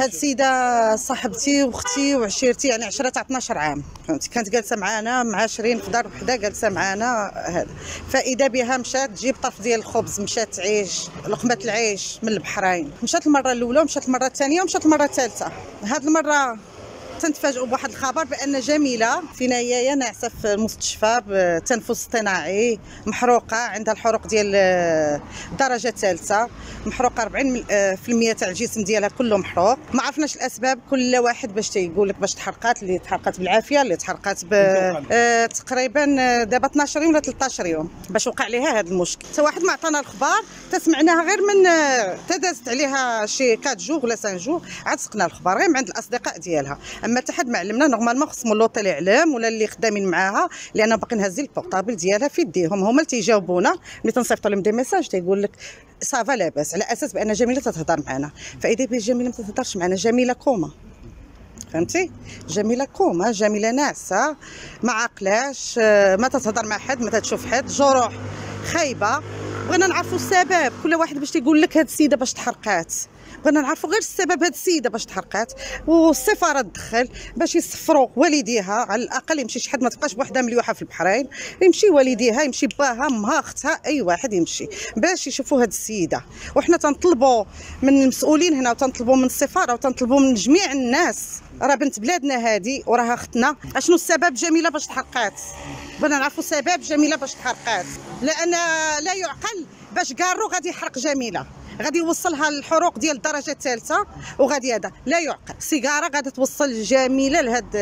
هاد السيده صاحبتي واختي وعشيرتي، يعني 10 تاع 12 عام، فهمتي، كانت جالسه معانا مع 20 في دار وحده، جالسه معانا هذا، فاذا بها مشات تجيب طرف ديال الخبز، مشات تعيش لقمه العيش من البحرين، مشات المره الاولى ومشات المره الثانيه ومشات المره الثالثه. هاد المره تنتفاجئوا بواحد الخبر بان جميله فينايا ناعسه في المستشفى بالتنفس اصطناعي، محروقه، عندها الحروق ديال الدرجه الثالثه، محروقه 40% تاع الجسم ديالها كله محروق. ما عرفناش الاسباب، كل واحد باش تيقول لك باش تحرقات، اللي تحرقات بالعافيه، اللي تحرقات تقريبا دابا 12 يوم ولا 13 يوم باش وقع ليها هذا المشكل. حتى واحد ما عطانا الخبر، تسمعناها غير من تدازت عليها شي 4 جوغ ولا 5 جوغ، عاد سقنا الخبر غير من عند الاصدقاء ديالها. اما حتى حد ما علمنا، نورمالمون خصهم لوطيل يعلم ولا اللي خدامين معاها، لان باقي نهزي البورطابل ديالها في يديهم، هما اللي تيجاوبونا. ملي تنصيفطوا لهم دي ميساج تيقول لك صافا لاباس، على اساس بان جميله تتهضر معنا، فاذا بي جميله ما تتهضرش معنا، جميله كوما، فهمتي، جميله كوما، جميله ناعسه، ما عاقلاش، ما تتهضر مع حد، ما تتشوف حد، جروح، خايبه. بغينا نعرفوا السبب، كل واحد باش تيقول لك هاد السيده باش تحرقات، بغينا نعرفوا غير السبب هاد السيده باش تحرقات، والسفاره تدخل باش يسفروا والديها، على الاقل يمشي شي حد، ما تبقاش بوحدها مليوحه في البحرين، يمشي والديها، يمشي باها، امها، اختها، اي واحد يمشي باش يشوفوا هاد السيده. وحنا تنطلبوا من المسؤولين هنا، وتنطلبوا من السفاره، وتنطلبوا من جميع الناس، راه بنت بلادنا هادي وراها اختنا. اشنو السبب جميله باش تحرقات؟ بغينا نعرفوا سبب جميله باش تحرقات، لان لا يعقل باش كارو غادي يحرق جميله، غادي يوصلها للحروق ديال الدرجه الثالثه، وغادي هذا لا يعقل. سيجاره غادي توصل جميله لهاد،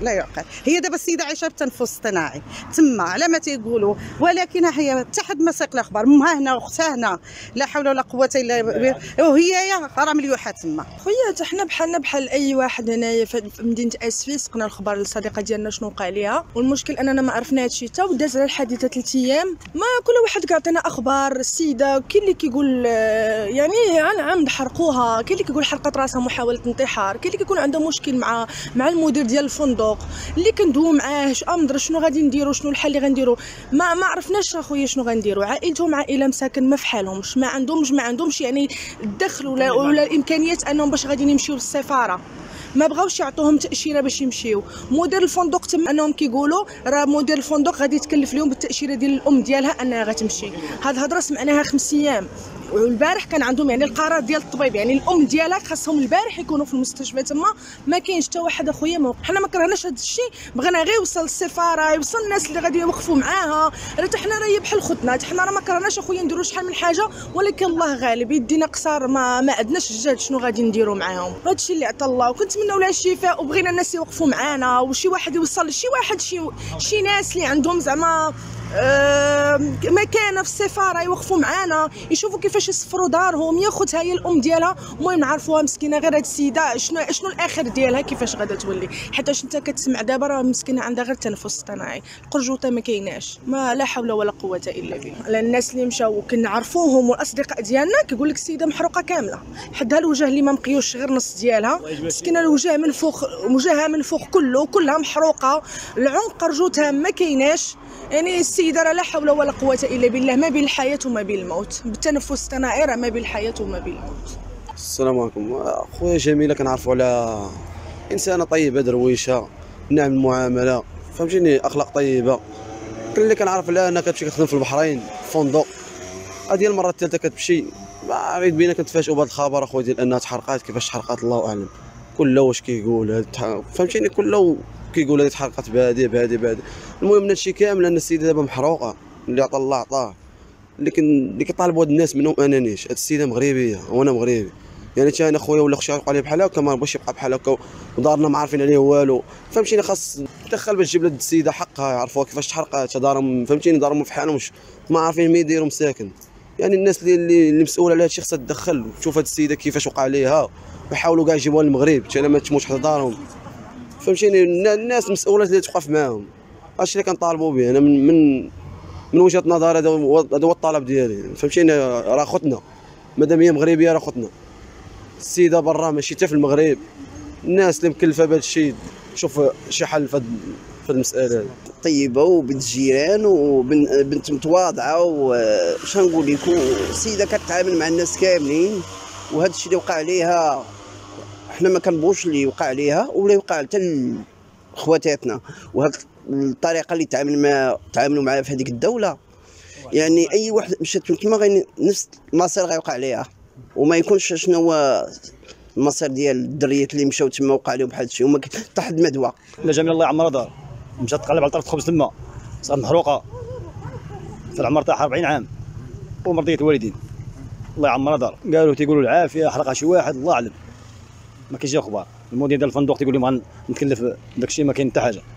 لا يعقل. هي دابا السيده عايشه بتنفس اصطناعي تما، على ما تيقولوا، ولكن هي حتى حد ما ساق الاخبار، امها هنا واختها هنا، لا حول ولا قوه الا بالله، وهي راه مليوحه تما. خويا حتى حنا بحالنا بحال اي واحد هنايا في مدينه اسفي، سقنا الخبر للصديقه ديالنا شنو وقع ليها، والمشكل اننا ما عرفنا هادشي حتى وداز على الحادثه 3 ايام، ما كل واحد كيعطينا اخبار. السيده كاين اللي كيقول يعني عام حرقوها، كاين اللي كيقول حرقت راسها محاوله انتحار، كاين اللي كيكون عنده مشكل مع المدير ديال الفندق اللي كندويو معاه، امدر شنو غادي نديرو، شنو الحل اللي غنديرو، ما عرفناش اخويا شنو غنديرو. عائلتهم عائله مساكن ما فحالهمش، ما عندهمش يعني الدخل ولا الامكانيات انهم باش غادي يمشيو للسفاره، ما بغاوش يعطوهم تاشيره باش يمشيو. مدير الفندق تم انهم كيقولوا راه مدير الفندق غادي يتكلف لهم بالتاشيره ديال الام ديالها انها غتمشي. هاد الهضره سمعناها 5 ايام، والبارح كان عندهم يعني القرار ديال الطبيب، يعني الام ديالها خاصهم البارح يكونوا في المستشفى تما، ما كاينش حتى واحد اخويا. حنا ما كرهناش هذا الشيء، بغينا غير يوصل للسفاره، يوصل الناس اللي غادي يوقفوا معاها، راه حنا راه بحال خوتنا، حنا راه ما كرهناش اخويا نديروا شحال من حاجه، ولكن الله غالب، يدينا قصار، ما عندناش الجهد شنو غادي نديروا معاهم. هذا الشيء اللي عطى الله، وكنتمناو لها الشفاء، وبغينا الناس يوقفوا معانا، وشي واحد يوصل لشي واحد، شي ناس اللي عندهم زعما مكانه في السفاره يوقفوا معانا، يشوفوا كيفاش يسفروا دارهم. يا خوتها هي الام ديالها، المهم نعرفوها مسكينه، غير هاد السيده شنو الاخر ديالها، كيفاش غادا تولي، حيتاش انت كتسمع دابا راه مسكينه عندها غير تنفس اصطناعي، القرجوطه ما كايناش، ما لا حول ولا قوه الا بالله. على الناس اللي مشاو كنعرفوهم والاصدقاء ديالنا كيقول لك السيده محروقه كامله، حدها الوجه اللي ما مقيوش غير نص ديالها، مسكينه الوجه من فوق، وجهها من فوق كلها محروقه، العنق قرجوتها ما كايناش. يعني السيده راه لا حول ولا قوه الا بالله، ما بين الحياه وما بين الموت، بالتنفس الاصطناعي راه ما بين الحياه وما بين الموت. السلام عليكم خويا. جميله كنعرفوا على انسانه طيبه، درويشه، ناعم المعامله، فهمتيني، اخلاق طيبه. كل اللي كنعرف عليها انها كتمشي كتخدم في البحرين في فندق، هذه المره الثالثه كتمشي. عيد بينا كنتفاجئوا بهذا الخبر اخويا ديال انها تحرقات، كيفاش تحرقات الله اعلم، كله واش كيقول، فهمتيني، كله كيقول هذه تحرقت بهادي. المهم هادشي كامل ان السيده دابا محروقه، اللي عطا الله عطاه، اللي كيطالبوا هاد الناس منهم انانيش. هاد السيده مغربيه وانا مغربي، يعني حتى انا خويا ولا اختي يوقع لي بحال هكا، ما بغيتش يبقى بحال هكا، ودارنا ما عارفين عليه والو، فهمتيني. خاص تدخل باش تجيب لهاد السيده حقها، يعرفوها كيفاش تحرقات، دارهم فهمتيني، دارهم في حالهم، ما عارفين ما يديروا، مساكن. يعني الناس اللي مسؤوله على هادشي خاصها تدخل وتشوف هاد السيده كيفاش وقع ليها، ويحاولوا كاع يجيبوها للمغرب حتى ما تموتش حتى دارهم، فهمتيني. الناس المسؤولات اللي توقف معاهم، هادشي اللي كنطالبوا به انا من وجهه نظري، هذا هو الطلب ديالي، فهمتيني. راه خوتنا مادام هي مغربيه، راه خوتنا السيده برا، ماشي حتى في المغرب. الناس اللي مكلفه بهذا الشيء تشوف شي حل في المساله. طيبه وبنت جيران وبنت متواضعه، واش نقول لكم، السيده كتعامل مع الناس كاملين، وهذا الشيء اللي وقع عليها حنا ما كنبغوش اللي وقع عليها ولا يوقع حتى خواتاتنا. وهاد الطريقه اللي تعاملوا معها في هذيك الدوله، يعني اي واحد مشات تما نفس المصير غيوقع عليها، وما يكونش شنو هو المصير ديال الدريات اللي مشاو تما وقع عليهم بحال شي. هما حتى حد مدوى لا جميله الله يعمرها دار مشات تقلب على طرف خبز تما، صارت محروقه في العمر تاعها 40 عام ومرضيه الوالدين الله يعمرها دار. قالوا تيقولوا العافيه حرقها شي واحد الله اعلم، ما كاينش اخبار. المدير ديال الفندق تيقول لهم نتكلف داكشي ما كاين حتى حاجه.